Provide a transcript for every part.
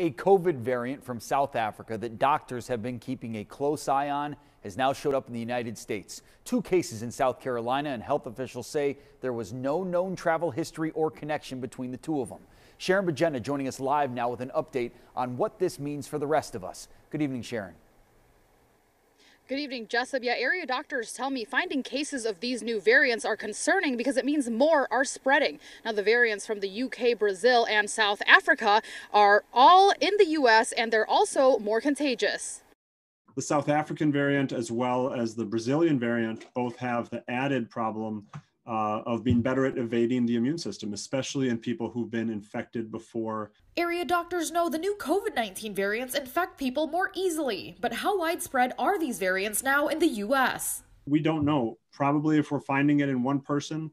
A COVID variant from South Africa that doctors have been keeping a close eye on has now showed up in the United States. 2 cases in South Carolina, and health officials say there was no known travel history or connection between the two of them. Sharon Bagenda joining us live now with an update on what this means for the rest of us. Good evening, Sharon. Good evening, Jessup. Yeah, area doctors tell me finding cases of these new variants are concerning because it means more are spreading. Now, the variants from the UK, Brazil, and South Africa are all in the U.S., and they're also more contagious. The South African variant as well as the Brazilian variant both have the added problem of being better at evading the immune system, especially in people who've been infected before. Area doctors know the new COVID-19 variants infect people more easily, but how widespread are these variants now in the U.S.? We don't know. Probably if we're finding it in one person,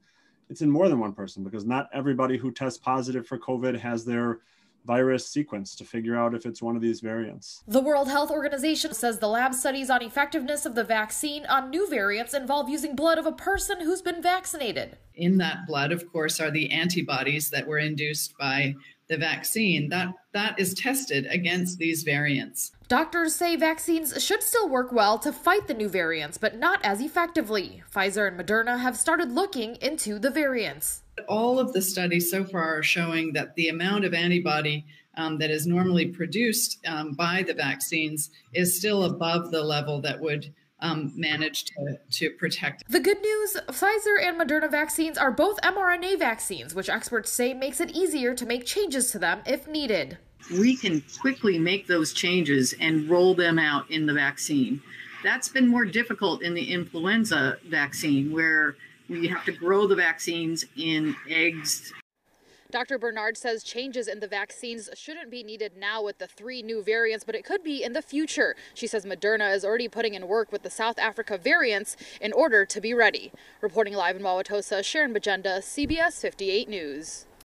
it's in more than one person, because not everybody who tests positive for COVID has their virus sequence to figure out if it's one of these variants. The World Health Organization says the lab studies on effectiveness of the vaccine on new variants involve using blood of a person who's been vaccinated. In that blood, of course, are the antibodies that were induced by the vaccine. That is tested against these variants. Doctors say vaccines should still work well to fight the new variants, but not as effectively. Pfizer and Moderna have started looking into the variants. All of the studies so far are showing that the amount of antibody that is normally produced by the vaccines is still above the level that would manage to protect. The good news, Pfizer and Moderna vaccines are both mRNA vaccines, which experts say makes it easier to make changes to them if needed. We can quickly make those changes and roll them out in the vaccine. That's been more difficult in the influenza vaccine, where we have to grow the vaccines in eggs. Dr. Bernard says changes in the vaccines shouldn't be needed now with the 3 new variants, but it could be in the future. She says Moderna is already putting in work with the South Africa variants in order to be ready. Reporting live in Wauwatosa, Sharon Bagenda, CBS 58 News.